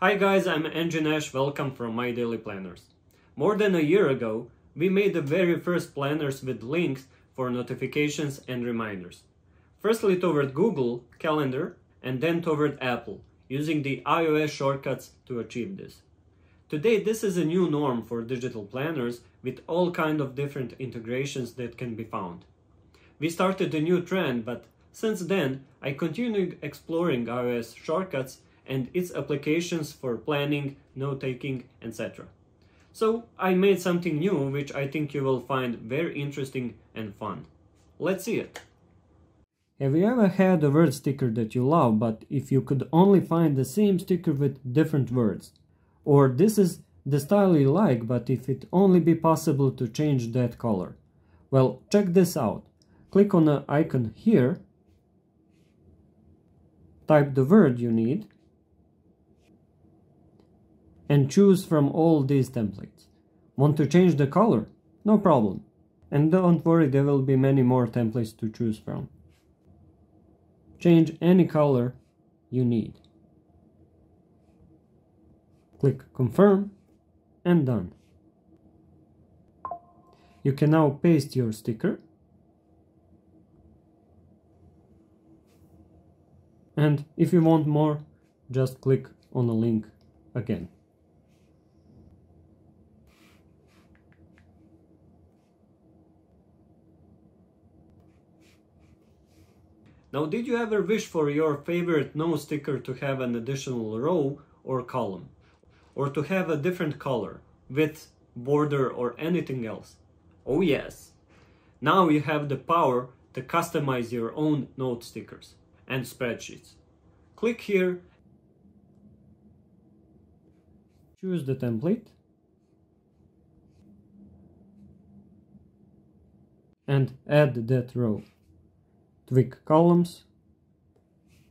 Hi guys, I'm Angie Nash, welcome from My Daily Planners. More than a year ago, we made the very first planners with links for notifications and reminders. Firstly toward Google Calendar and then toward Apple, using the iOS shortcuts to achieve this. Today this is a new norm for digital planners with all kinds of different integrations that can be found. We started a new trend, but since then I continued exploring iOS shortcuts and its applications for planning, note-taking, etc. So I made something new, which I think you will find very interesting and fun. Let's see it! Have you ever had a word sticker that you love, but if you could only find the same sticker with different words? Or this is the style you like, but if it only be possible to change that color? Well, check this out. Click on the icon here, type the word you need, and choose from all these templates. Want to change the color? No problem. And don't worry, there will be many more templates to choose from. Change any color you need. Click confirm and done. You can now paste your sticker and if you want more, just click on the link again. Now, did you ever wish for your favorite note sticker to have an additional row or column, or to have a different color, width, border or anything else? Oh yes! Now you have the power to customize your own note stickers and spreadsheets. Click here, choose the template, and add that row. Tweak columns,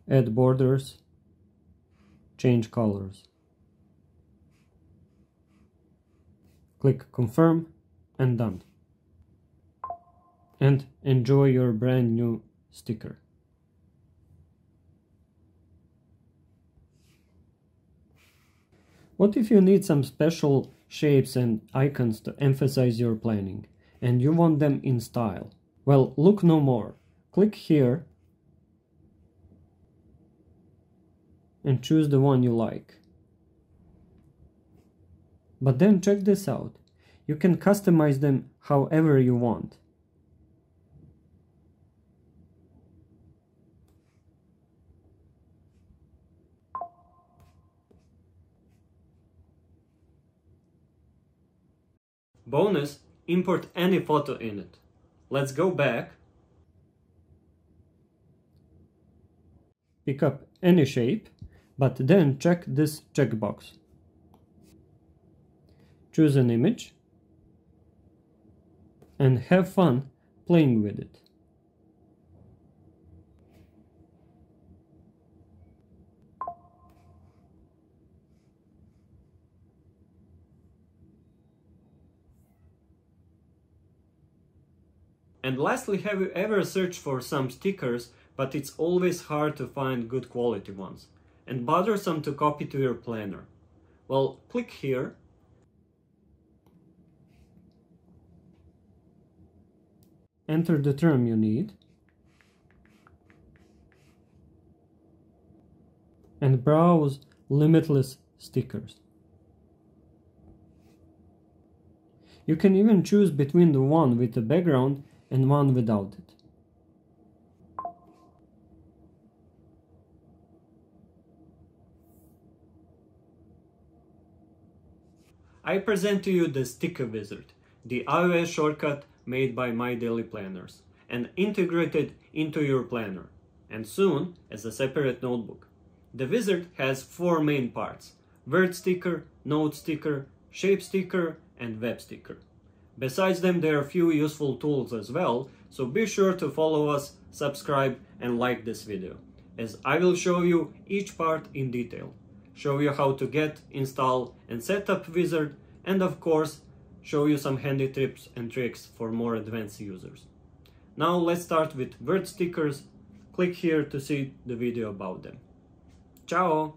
add borders, change colors. Click confirm and done. And enjoy your brand new sticker. What if you need some special shapes and icons to emphasize your planning and you want them in style? Well, look no more. Click here and choose the one you like. But then check this out. You can customize them however you want. Bonus, import any photo in it. Let's go back. Pick up any shape, but then check this checkbox. Choose an image and have fun playing with it. And lastly, have you ever searched for some stickers, but it's always hard to find good quality ones and bothersome to copy to your planner? Well, click here . Enter the term you need and browse limitless stickers. You can even choose between the one with the background and one without it. I present to you the Sticker Wizard, the iOS shortcut made by My Daily Planners and integrated into your planner, and soon as a separate notebook. The wizard has four main parts: word sticker, note sticker, shape sticker, and web sticker. Besides them, there are a few useful tools as well, so be sure to follow us, subscribe, and like this video, as I will show you each part in detail. Show you how to get, install, and set up wizard, and of course, show you some handy tips and tricks for more advanced users. Now let's start with word stickers. Click here to see the video about them. Ciao!